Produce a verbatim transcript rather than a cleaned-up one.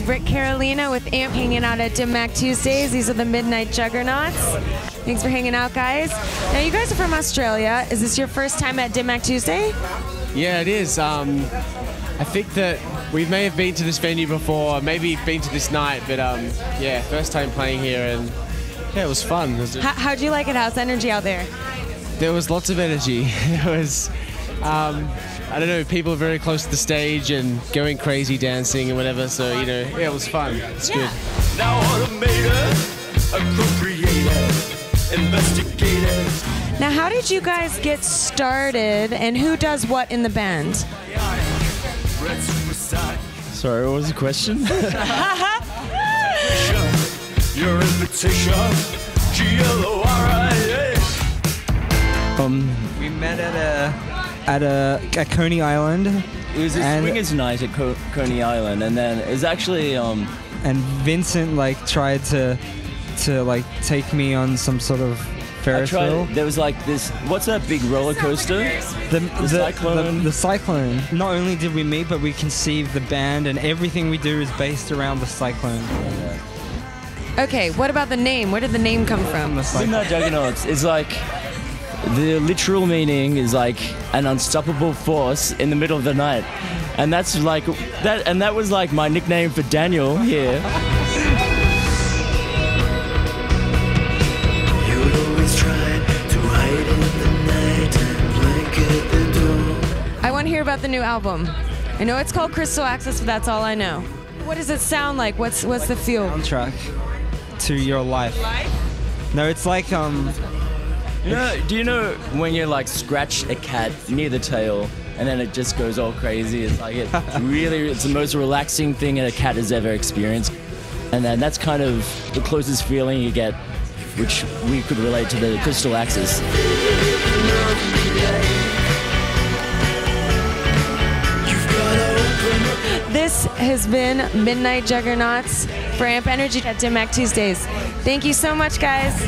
is Rick Carolina with A M P hanging out at Dim Mak Tuesdays. These are the Midnight Juggernauts. Thanks for hanging out, guys. Now, you guys are from Australia. Is this your first time at Dim Mak Tuesday? Yeah, it is. Um, I think that we may have been to this venue before, maybe been to this night, but um, yeah, first time playing here, and yeah, it was fun. It was just... How, how'd you like it? How's energy out there? There was lots of energy. It was... Um, I don't know, people are very close to the stage and going crazy dancing and whatever, so, you know, yeah, it was fun. It's yeah. good. Now automator, appropriator, investigator. Now, how did you guys get started, and who does what in the band? Sorry, what was the question? Your invitation, G L O R I A. Um, we met at a... At, a, at Coney Island. It was a swingers night at Co Coney Island, and then it was actually um and Vincent like tried to to like take me on some sort of Ferris wheel. There was like this, what's that big roller coaster? The, the, the Cyclone. The, the Cyclone. Not only did we meet, but we conceived the band, and everything we do is based around the Cyclone. Yeah. Okay, what about the name? Where did the name come from? The Midnight Juggernauts is like... The literal meaning is like an unstoppable force in the middle of the night, and that's like that. And that was like my nickname for Daniel here. I want to hear about the new album. I know it's called Crystal Axis, but that's all I know. What does it sound like? What's what's like the feel? Soundtrack to your life. life? No, it's like um. You know, do you know when you like scratch a cat near the tail and then it just goes all crazy? It's like it really, it's the most relaxing thing a cat has ever experienced. And then that's kind of the closest feeling you get, which we could relate to the Crystal Axis. This has been Midnight Juggernauts for A M P Energy at Dim Mak Tuesdays. Thank you so much, guys.